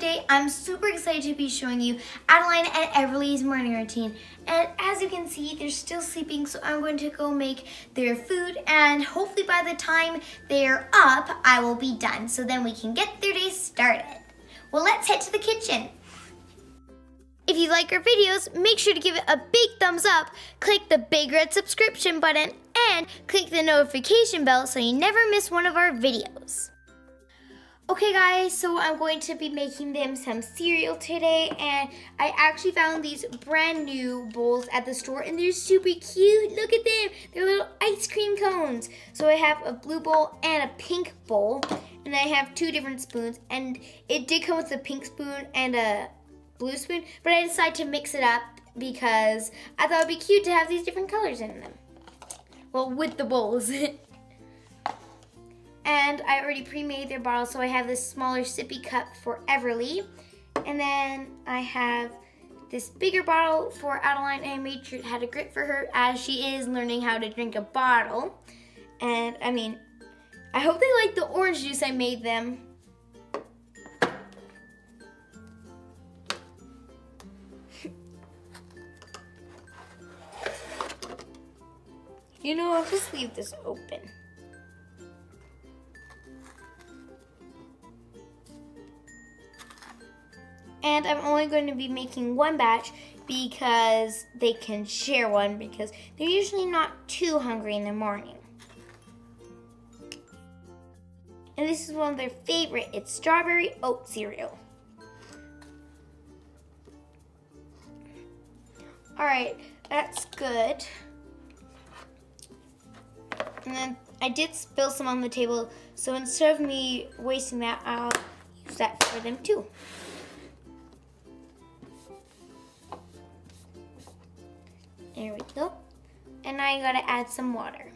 today I'm super excited to be showing you Adeline and Everly's morning routine. And as you can see, they're still sleeping, so I'm going to go make their food, and hopefully by the time they're up, I will be done, so then we can get their day started. Well, let's head to the kitchen. If you like our videos, make sure to give it a big thumbs up, click the big red subscription button, and click the notification bell so you never miss one of our videos. Okay guys, so I'm going to be making them some cereal today, and I actually found these brand new bowls at the store and they're super cute. Look at them, they're little ice cream cones. So I have a blue bowl and a pink bowl, and I have two different spoons, and it did come with a pink spoon and a blue spoon, but I decided to mix it up because I thought it would be cute to have these different colors in them. Well, with the bowls. And I already pre-made their bottle, so I have this smaller sippy cup for Everly. And then I have this bigger bottle for Adeline, and I made sure it had a grip for her as she is learning how to drink a bottle. And I hope they like the orange juice I made them. You know, I'll just leave this open. And I'm only going to be making one batch because they can share one, because they're usually not too hungry in the morning. And this is one of their favorite. It's strawberry oat cereal. All right, that's good. And then I did spill some on the table, so instead of me wasting that, I'll use that for them too. There we go. And now I gotta add some water.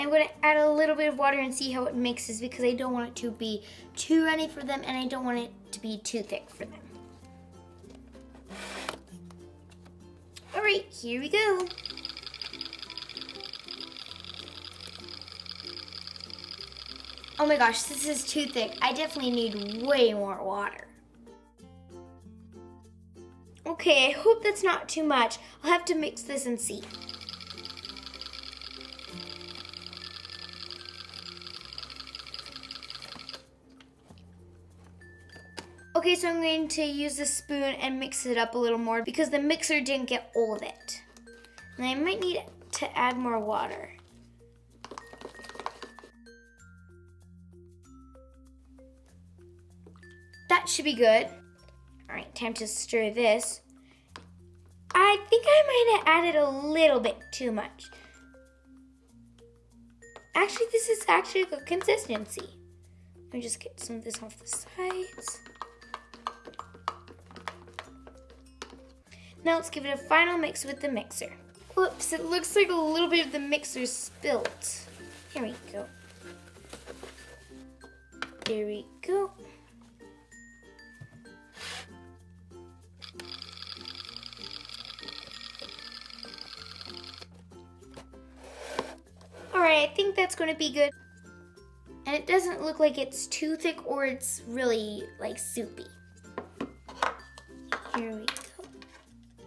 I'm gonna add a little bit of water and see how it mixes, because I don't want it to be too runny for them and I don't want it to be too thick for them. All right, here we go. Oh my gosh, this is too thick. I definitely need way more water. Okay, I hope that's not too much. I'll have to mix this and see. Okay, so I'm going to use a spoon and mix it up a little more because the mixer didn't get all of it. And I might need to add more water. That should be good. All right, time to stir this. I think I might have added a little bit too much. Actually, this is actually a good consistency. Let me just get some of this off the sides. Now let's give it a final mix with the mixer. Whoops, it looks like a little bit of the mixer spilt. Here we go. There we go. I think that's going to be good, and it doesn't look like it's too thick or it's really like soupy. Here we go.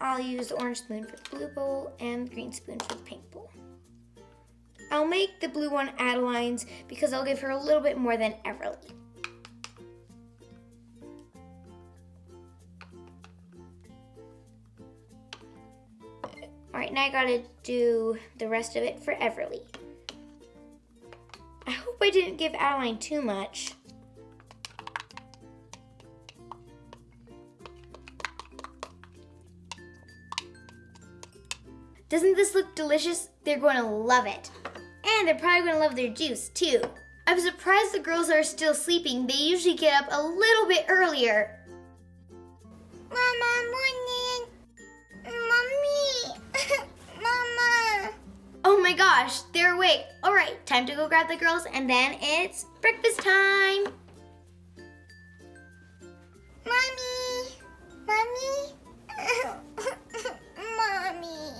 I'll use the orange spoon for the blue bowl and the green spoon for the pink bowl. I'll make the blue one Adeline's because I'll give her a little bit more than Everly. Alright, now I gotta do the rest of it for Everly. I hope I didn't give Adeline too much. Doesn't this look delicious? They're going to love it. And they're probably going to love their juice too. I'm surprised the girls are still sleeping. They usually get up a little bit earlier. Mama, morning. Oh my gosh, they're awake. All right, time to go grab the girls, and then it's breakfast time. Mommy, mommy, mommy.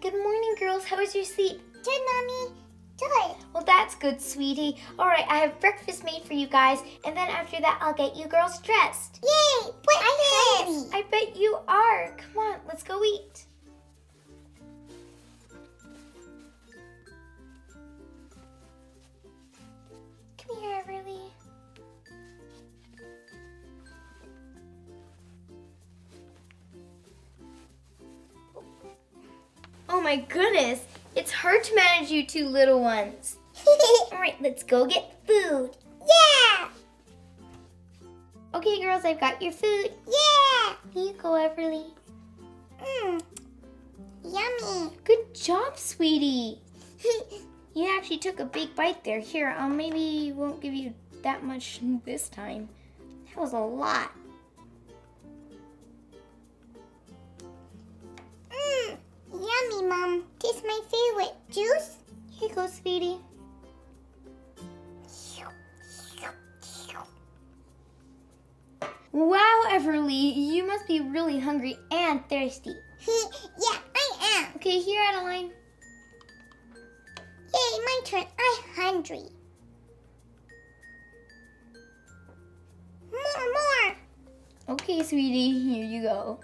Good morning, girls. How was your sleep? Good, mommy. good. Well, that's good, sweetie. All right, I have breakfast made for you guys, and then after that, I'll get you girls dressed. Yay! What is? I bet you are. Come on, let's go eat. Come here, Everly. Oh my goodness, it's hard to manage you two little ones. All right, let's go get food. Yeah! Okay, girls, I've got your food. Yeah! Here you go, Everly. Mmm, yummy. Good job, sweetie. You actually took a big bite there. Here, I'll maybe won't give you that much this time. That was a lot. Mmm, yummy, Mom. Taste my favorite juice. Here you go, sweetie. Wow, Everly, you must be really hungry and thirsty. Yeah, I am. Okay, here, Adeline. Yay, my turn. I'm hungry. More. Okay, sweetie, here you go.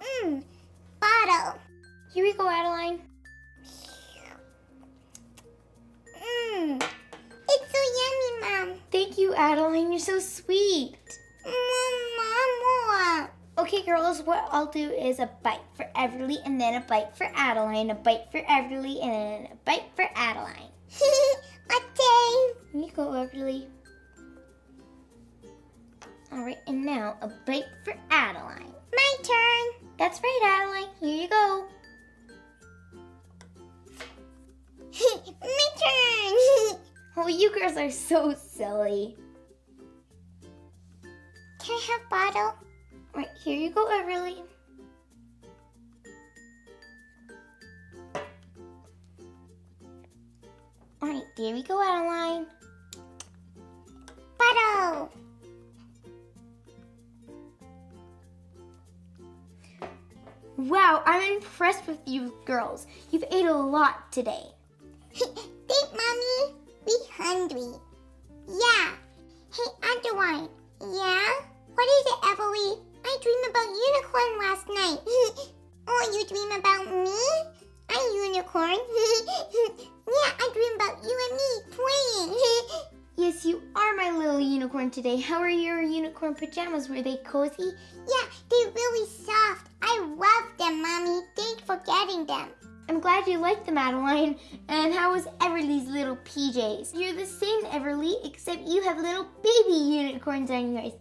Mmm, bottle. Here we go, Adeline. Mmm, it's so yummy, Mom. Thank you, Adeline. You're so sweet. Mom. Okay, girls, what I'll do is a bite for Everly, and then a bite for Adeline, a bite for Everly, and then a bite for Adeline. Okay. Here you go, Everly. All right, and now a bite for Adeline. My turn. That's right, Adeline. Here you go. My turn. Oh, you girls are so silly. Can I have a bottle? All right, here you go, Everly. All right, there we go, Adeline. Bottle. Wow, I'm impressed with you girls. You've ate a lot today. Thanks, Mommy. We're hungry. Yeah. Hey, Adeline. Yeah? What is it, Everly? I dream about unicorn last night. Oh, you dream about me? I'm unicorn. Yeah, I dream about you and me playing. Yes, you are my little unicorn today. How are your unicorn pajamas? Were they cozy? Yeah, they're really soft. I love them, Mommy. Thanks for getting them. I'm glad you liked them, Adeline. And how was Everly's little PJs? You're the same, Everly, except you have little baby unicorns on yours.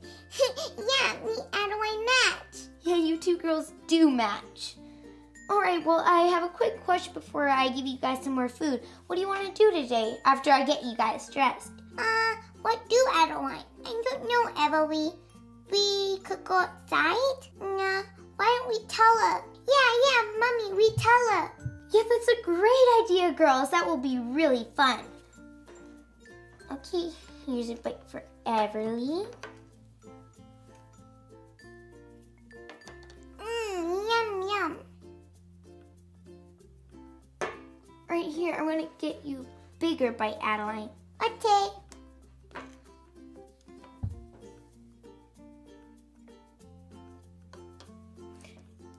Yeah, me and Adeline match. Yeah, you two girls do match. All right, well, I have a quick question before I give you guys some more food. What do you want to do today after I get you guys dressed? What do, Adeline? I don't know, Everly. We could go outside? Nah, why don't we tell her? Yeah, Mommy, we tell her. Yeah, that's a great idea, girls. That will be really fun. Okay, here's a bite for Everly. Mmm, yum, yum. Right here, I'm gonna get you a bigger bite, Adeline. Okay.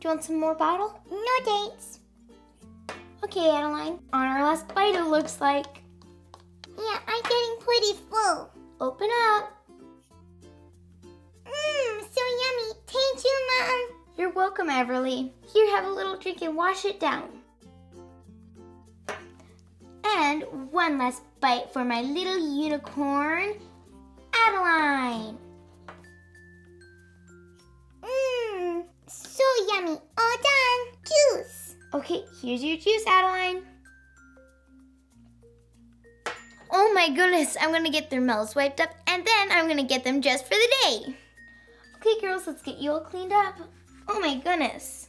Do you want some more bottle? No, thanks. Okay, Adeline, on our last bite it looks like. Yeah, I'm getting pretty full. Open up. Mmm, so yummy. Thank you, Mom. You're welcome, Everly. Here, have a little drink and wash it down. And one last bite for my little unicorn, Adeline. Mmm, so yummy. All done. Juice. Okay, here's your juice, Adeline. Oh my goodness, I'm gonna get their mouths wiped up and then I'm gonna get them dressed for the day. Okay, girls, let's get you all cleaned up. Oh my goodness.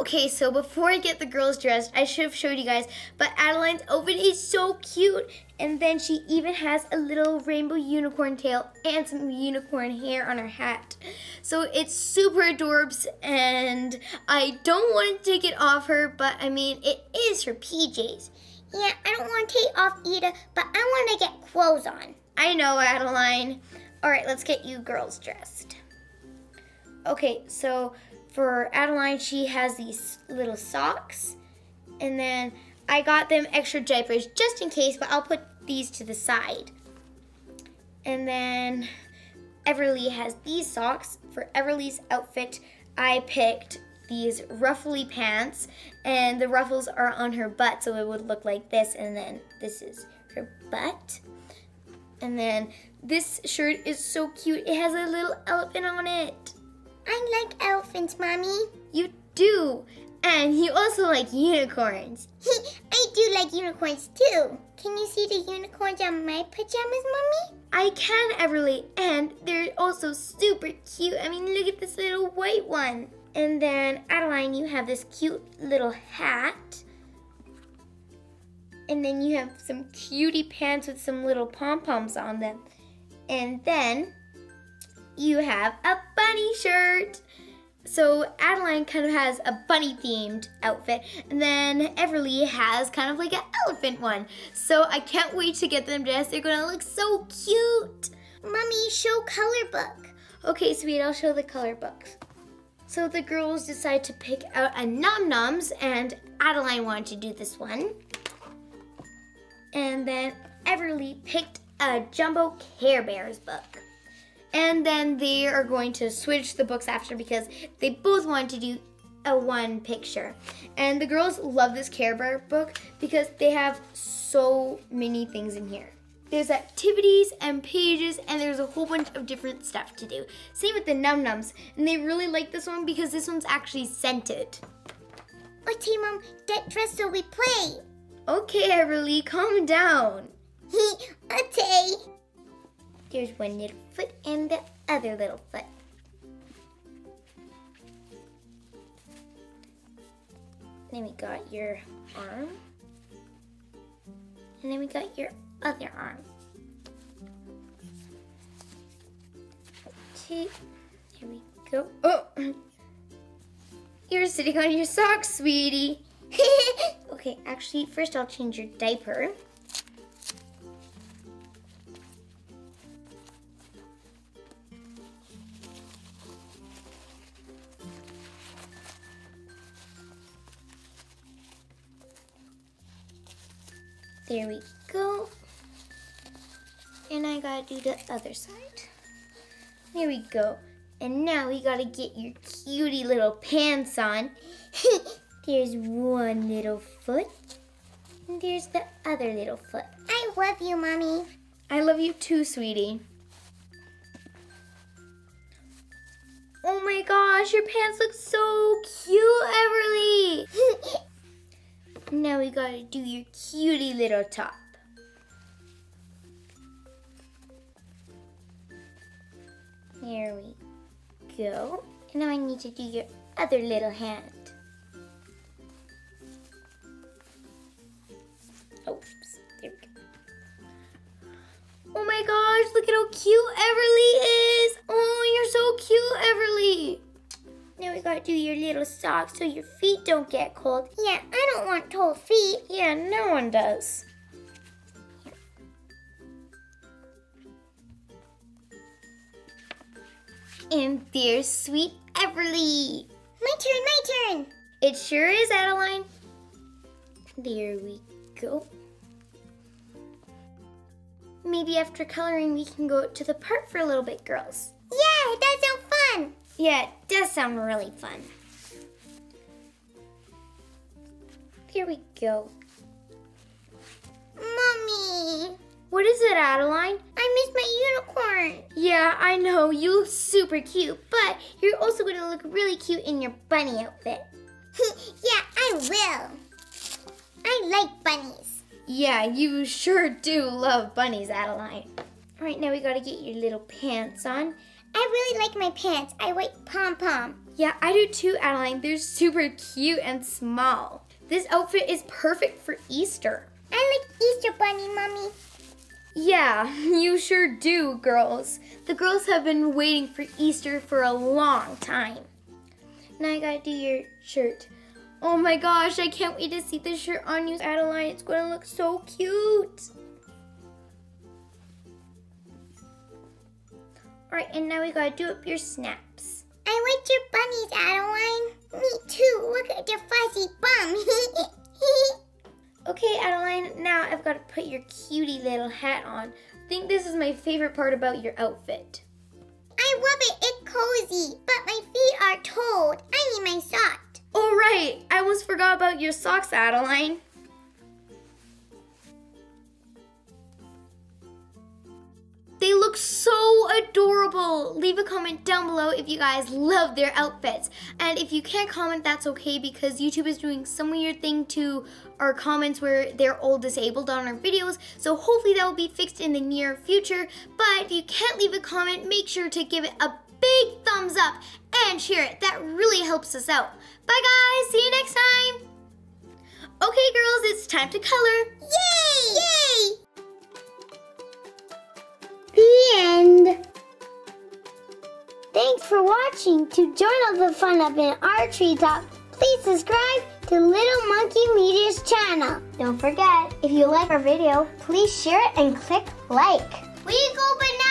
Okay, so before I get the girls dressed, I should have showed you guys, but Adeline's outfit is so cute. And then she even has a little rainbow unicorn tail and some unicorn hair on her hat. So it's super adorbs, and I don't want to take it off her, but I mean, it is her PJs. Yeah, I don't want to take off Ida, but I want to get clothes on. I know, Adeline. All right, let's get you girls dressed. Okay, so for Adeline, she has these little socks, and then I got them extra diapers just in case, but I'll put these to the side. And then Everly has these socks. For Everly's outfit, I picked these ruffly pants, and the ruffles are on her butt, so it would look like this, and then this is her butt. And then this shirt is so cute. It has a little elephant on it. I like elephants, Mommy. You do. And you also like unicorns. I do like unicorns too. Can you see the unicorns on my pajamas, Mommy? I can, Everly. And they're also super cute. I mean, look at this little white one. And then, Adeline, you have this cute little hat. And then you have some cutie pants with some little pom-poms on them. And then you have a bunny shirt. So Adeline kind of has a bunny themed outfit, and then Everly has kind of like an elephant one. So I can't wait to get them dressed. They're gonna look so cute. Mommy, show color book. Okay, sweet, I'll show the color books. So the girls decide to pick out a Num Nums, and Adeline wanted to do this one. And then Everly picked a Jumbo Care Bears book. And then they are going to switch the books after because they both want to do a one picture. And the girls love this Care Bear book because they have so many things in here. There's activities and pages, and there's a whole bunch of different stuff to do. Same with the Num Nums. And they really like this one because this one's actually scented. Okay, Mom, get dressed so we play. Okay, Everly, calm down. Okay. There's one little foot and the other little foot. Then we got your arm. And then we got your other arm. Okay, here we go. Oh! You're sitting on your socks, sweetie. Okay, actually, first I'll change your diaper. There we go. And I gotta do the other side. There we go. And now we gotta get your cutie little pants on. There's one little foot. And there's the other little foot. I love you, Mommy. I love you too, sweetie. Oh my gosh, your pants look so cute, Everly. Now we gotta do your cutie little top. There we go. And now I need to do your other little hand. Oops, there we go. Oh my gosh, look at how cute Everly is. Oh, you're so cute, Everly. Now we gotta do your little socks so your feet don't get cold. Yeah, I don't want cold feet. Yeah, no one does. And there's sweet Everly. My turn. It sure is, Adeline. There we go. Maybe after coloring, we can go to the park for a little bit, girls. Yeah, that's so fun. Yeah, it does sound really fun. Here we go. Mommy! What is it, Adeline? I miss my unicorn. Yeah, I know. You look super cute, but you're also going to look really cute in your bunny outfit. Yeah, I will. I like bunnies. Yeah, you sure do love bunnies, Adeline. All right, now we got to get your little pants on. I really like my pants. I like pom-pom. Yeah, I do too, Adeline. They're super cute and small. This outfit is perfect for Easter. I like Easter Bunny, Mommy. Yeah, you sure do, girls. The girls have been waiting for Easter for a long time. Now I gotta do your shirt. Oh my gosh, I can't wait to see this shirt on you, Adeline. It's gonna look so cute. Alright, and now we gotta do up your snaps. I like your bunnies, Adeline. Me too, look at your fuzzy bum. Okay, Adeline, now I've got to put your cutie little hat on. I think this is my favorite part about your outfit. I love it, it's cozy, but my feet are cold. I need my socks. Oh right, I almost forgot about your socks, Adeline. They look so adorable. Leave a comment down below if you guys love their outfits. And if you can't comment, that's okay because YouTube is doing some weird thing to our comments where they're all disabled on our videos. So hopefully that will be fixed in the near future. But if you can't leave a comment, make sure to give it a big thumbs up and share it. That really helps us out. Bye guys, see you next time. Okay girls, it's time to color. Yay! Yay! End. Thanks for watching. To join all the fun up in our treetop, please subscribe to Little Monkey Media's channel. Don't forget, if you like our video, please share it and click like. We go banana.